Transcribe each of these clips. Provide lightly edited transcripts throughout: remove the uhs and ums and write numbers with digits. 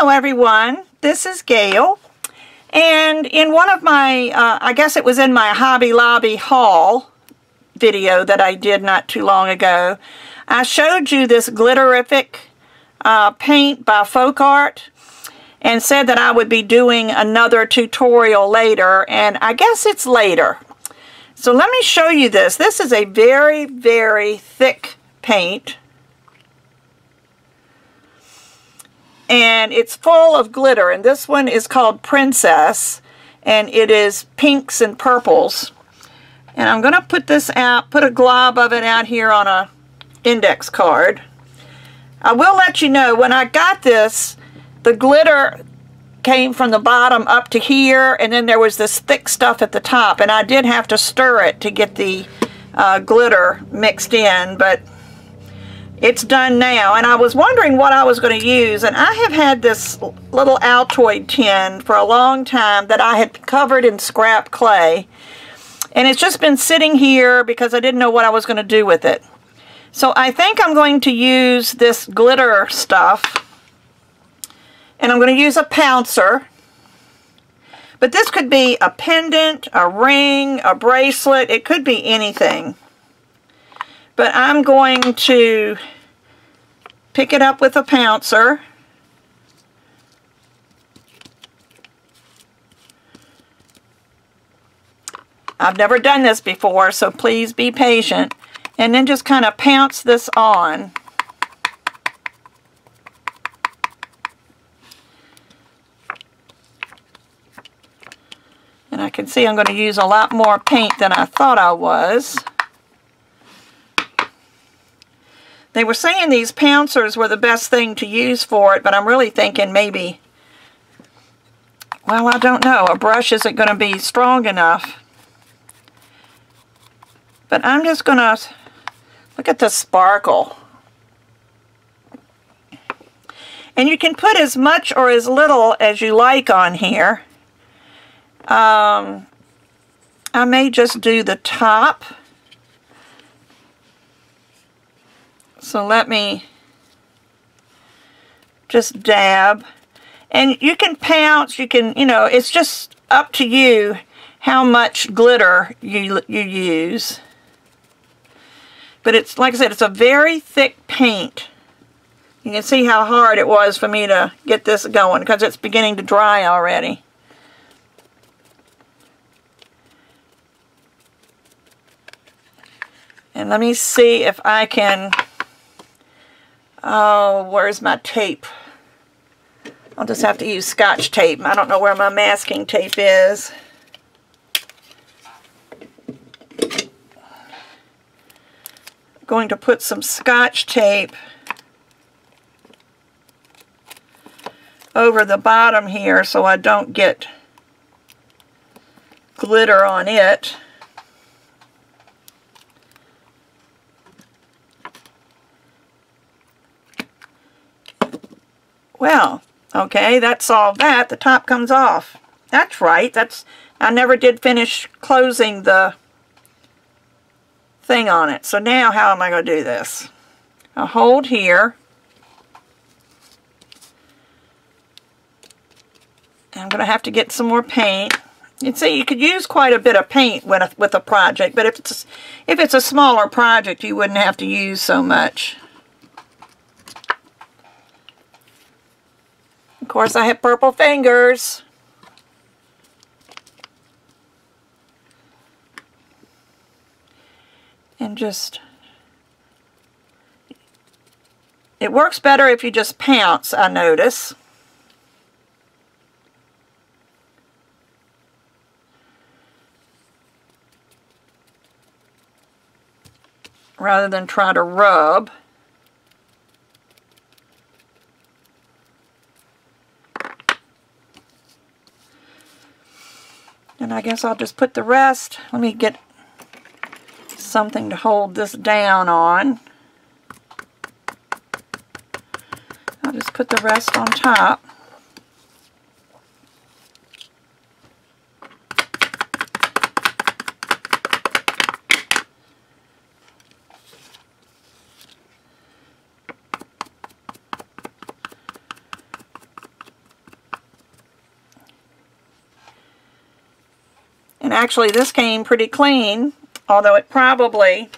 Hello everyone, this is Gail, and in one of my, I guess it was in my Hobby Lobby haul video that I did not too long ago, I showed you this Glitterific paint by Folk Art and said that I would be doing another tutorial later, and I guess it's later. So let me show you this. This is a very, very thick paint. And it's full of glitter, and this one is called Princess, and it is pinks and purples. And I'm going to put this out, put a glob of it out here on a index card. I will let you know, when I got this, the glitter came from the bottom up to here, and then there was this thick stuff at the top, and I did have to stir it to get the glitter mixed in, but it's done now. And I was wondering what I was going to use, and I have had this little Altoid tin for a long time that I had covered in scrap clay, and it's just been sitting here because I didn't know what I was going to do with it. So I think I'm going to use this glitter stuff, and I'm going to use a pouncer, but this could be a pendant, a ring, a bracelet, it could be anything. But I'm going to pick it up with a pouncer . I've never done this before, so please be patient, and then just kind of pounce this on. And I can see I'm going to use a lot more paint than I thought I was. They were saying these pouncers were the best thing to use for it, but I'm really thinking maybe, well, I don't know, a brush isn't going to be strong enough. But I'm just going to, look at the sparkle. And you can put as much or as little as you like on here. I may just do the top. So let me just dab, and you can pounce, you can, you know, it's just up to you how much glitter you use. But it's, like I said, it's a very thick paint. You can see how hard it was for me to get this going because it's beginning to dry already. And let me see if I can... Oh, where's my tape? I'll just have to use Scotch tape. I don't know where my masking tape is. I'm going to put some Scotch tape over the bottom here so I don't get glitter on it. Well, okay, that solved that. The top comes off. That's right. That's, I never did finish closing the thing on it. So now how am I going to do this? I'll hold here. I'm going to have to get some more paint. You see, you could use quite a bit of paint with a project, but if it's a smaller project, you wouldn't have to use so much. Of course, I have purple fingers. And just... It works better if you just pounce, I notice. Rather than try to rub. And I guess I'll just put the rest. Let me get something to hold this down on. I'll just put the rest on top. actually this came pretty clean, although it probably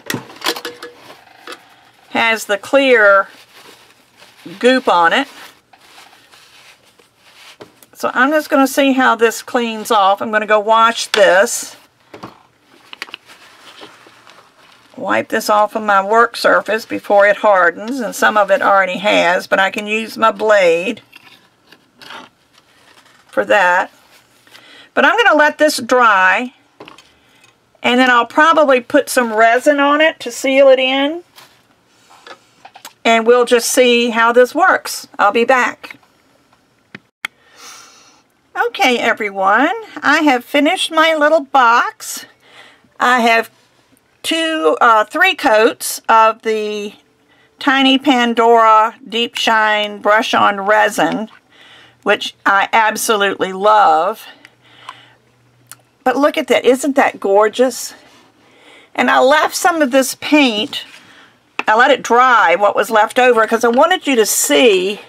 has the clear goop on it. So I'm just going to see how this cleans off. I'm going to go wash this. Wipe this off of my work surface before it hardens, and some of it already has, but I can use my blade for that. But I'm going to let this dry, and then I'll probably put some resin on it to seal it in, and we'll just see how this works. I'll be back. Okay, everyone, I have finished my little box. I have three coats of the Tiny Pandora Deep Shine Brush-On Resin, which I absolutely love. But look at that, isn't that gorgeous? And I left some of this paint, I let it dry, what was left over, because I wanted you to see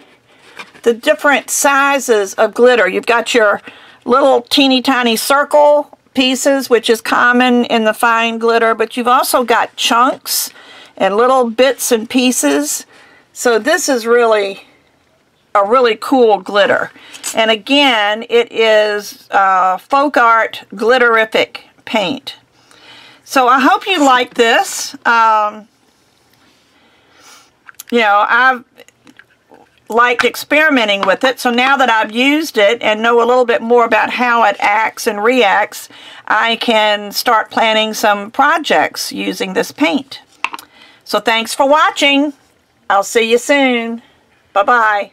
the different sizes of glitter. You've got your little teeny tiny circle pieces, which is common in the fine glitter, but you've also got chunks and little bits and pieces. So this is really a really cool glitter. And again, it is Folk Art Glitterific paint. So I hope you like this. You know, I've liked experimenting with it, so now that I've used it and know a little bit more about how it acts and reacts, I can start planning some projects using this paint. So thanks for watching. I'll see you soon. Bye-bye.